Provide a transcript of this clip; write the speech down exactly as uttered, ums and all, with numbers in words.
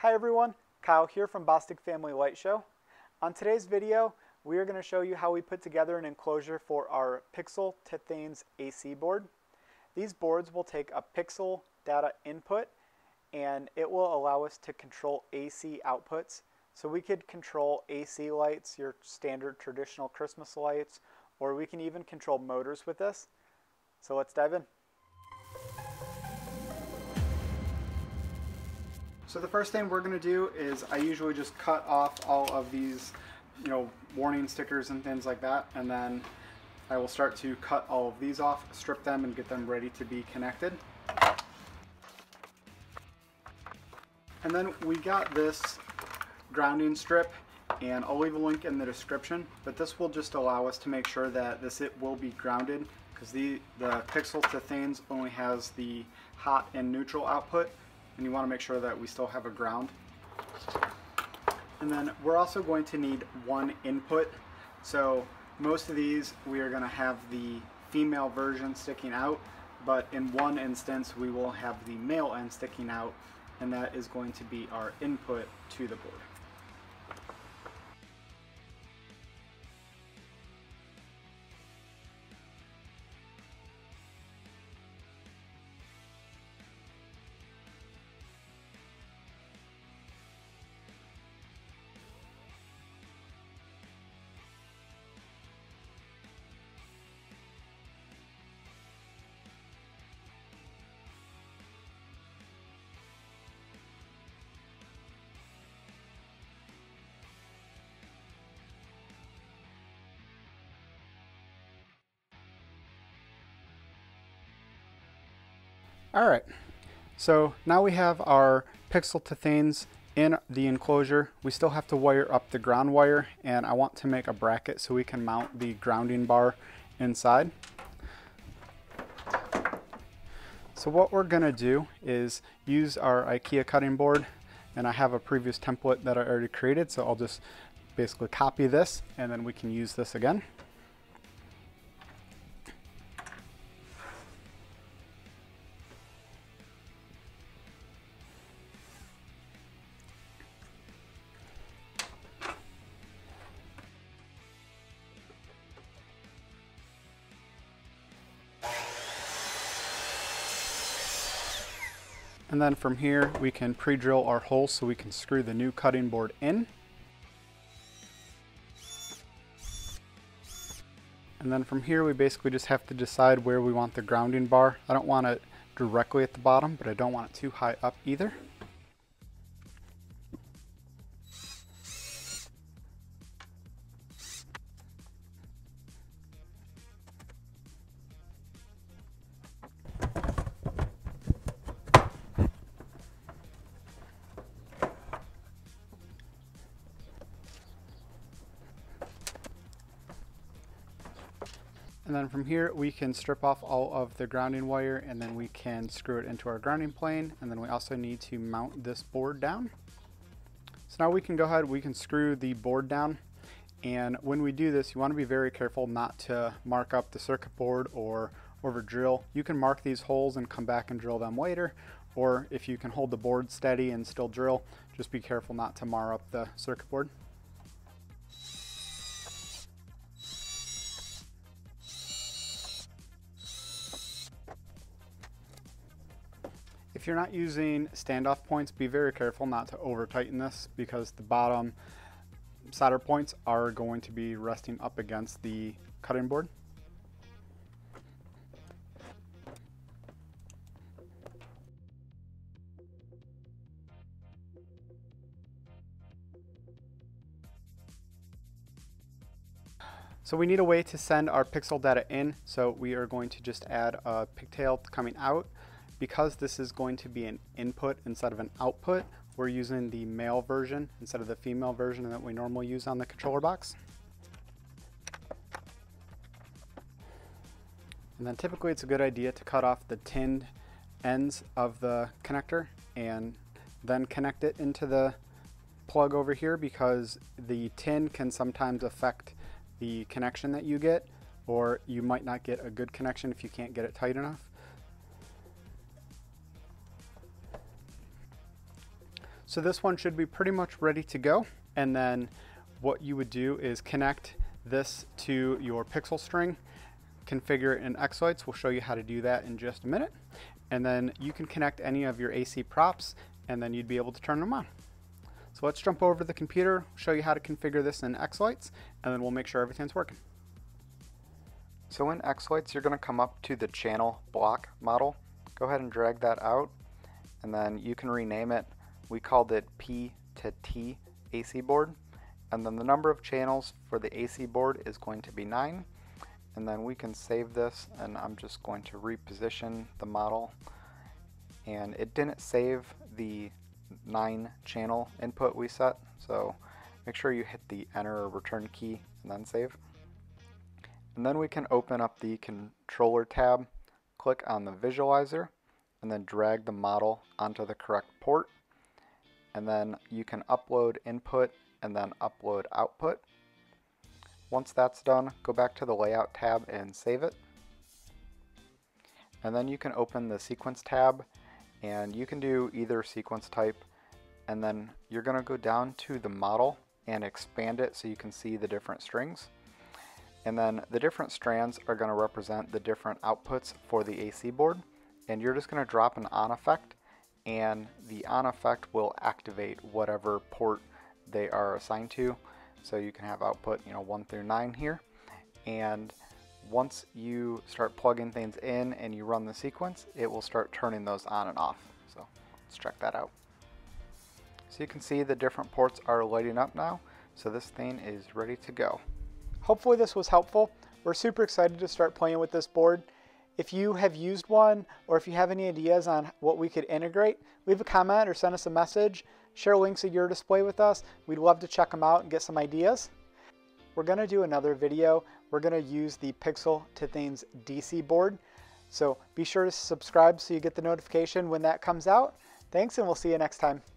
Hi everyone, Kyle here from Bostick Family Light Show. On today's video, we are going to show you how we put together an enclosure for our Pixel to Things A C board. These boards will take a pixel data input and it will allow us to control A C outputs. So we could control A C lights, your standard traditional Christmas lights, or we can even control motors with this. So let's dive in. So the first thing we're going to do is I usually just cut off all of these, you know, warning stickers and things like that, and then I will start to cut all of these off, strip them, and get them ready to be connected. And then we got this grounding strip, and I'll leave a link in the description, but this will just allow us to make sure that this it will be grounded, because the, the Pixel to Things only has the hot and neutral output, and you want to make sure that we still have a ground. And then we're also going to need one input. So most of these we are going to have the female version sticking out, but in one instance we will have the male end sticking out, and that is going to be our input to the board. All right, so now we have our Pixel to Things in the enclosure. We still have to wire up the ground wire, and I want to make a bracket so we can mount the grounding bar inside. So what we're gonna do is use our IKEA cutting board, and I have a previous template that I already created, so I'll just basically copy this, and then we can use this again. And then from here, we can pre-drill our hole so we can screw the new cutting board in. And then from here, we basically just have to decide where we want the grounding bar. I don't want it directly at the bottom, but I don't want it too high up either. And then from here, we can strip off all of the grounding wire, and then we can screw it into our grounding plane. And then we also need to mount this board down. So now we can go ahead, we can screw the board down. And when we do this, you want to be very careful not to mark up the circuit board or over drill. You can mark these holes and come back and drill them later. Or if you can hold the board steady and still drill, just be careful not to mar up the circuit board. If you're not using standoff points, be very careful not to over tighten this, because the bottom solder points are going to be resting up against the cutting board. So we need a way to send our pixel data in, so we are going to just add a pigtail coming out. Because this is going to be an input instead of an output, we're using the male version instead of the female version that we normally use on the controller box. And then typically it's a good idea to cut off the tinned ends of the connector and then connect it into the plug over here, because the tin can sometimes affect the connection that you get, or you might not get a good connection if you can't get it tight enough. So this one should be pretty much ready to go. And then what you would do is connect this to your Pixel string, configure it in xLights. We'll show you how to do that in just a minute. And then you can connect any of your A C props and then you'd be able to turn them on. So let's jump over to the computer, show you how to configure this in xLights, and then we'll make sure everything's working. So in xLights, you're gonna come up to the channel block model. Go ahead and drag that out, and then you can rename it. We called it P to T A C board. And then the number of channels for the A C board is going to be nine. And then we can save this, and I'm just going to reposition the model. And it didn't save the nine channel input we set, so make sure you hit the enter or return key and then save. And then we can open up the controller tab, click on the visualizer, and then drag the model onto the correct port. And then you can upload input and then upload output. Once that's done, go back to the layout tab and save it. And then you can open the sequence tab, and you can do either sequence type, and then you're going to go down to the model and expand it so you can see the different strings. And then the different strands are going to represent the different outputs for the A C board, and you're just going to drop an on effect, and the on effect will activate whatever port they are assigned to. So you can have output, you know, one through nine here. And once you start plugging things in and you run the sequence, it will start turning those on and off. So let's check that out. So you can see the different ports are lighting up now. So this thing is ready to go. Hopefully this was helpful. We're super excited to start playing with this board. If you have used one, or if you have any ideas on what we could integrate, leave a comment or send us a message. Share links of your display with us. We'd love to check them out and get some ideas. We're gonna do another video. We're gonna use the Pixel to Things D C board. So be sure to subscribe so you get the notification when that comes out. Thanks, and we'll see you next time.